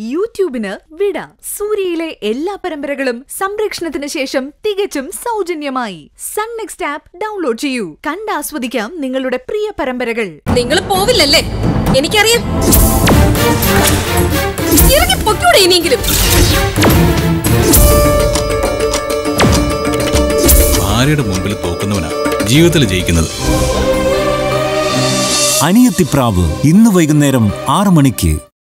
YouTube in a Vida Suriile Ella Paramberagulum, Samrakshnatinashesham, Tigachum, Saujanyamai. Sun Next app, download to you. Kandaswadikam, Ningalude Priya Paramberagal. Ningal Poville, any carrier? You're a pocket in English. Married a Mumble Pokanona, Giutal Jakinal. I need the problem in the Waganerum, Armoniki.